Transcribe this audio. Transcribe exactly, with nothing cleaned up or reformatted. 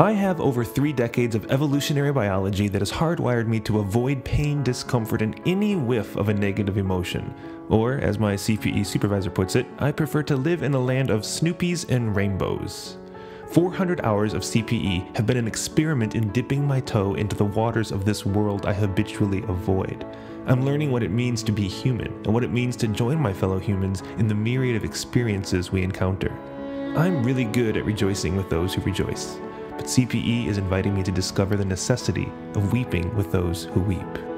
I have over three decades of evolutionary biology that has hardwired me to avoid pain, discomfort, and any whiff of a negative emotion. Or, as my C P E supervisor puts it, I prefer to live in a land of Snoopies and rainbows. four hundred hours of C P E have been an experiment in dipping my toe into the waters of this world I habitually avoid. I'm learning what it means to be human, and what it means to join my fellow humans in the myriad of experiences we encounter. I'm really good at rejoicing with those who rejoice. But C P E is inviting me to discover the necessity of weeping with those who weep.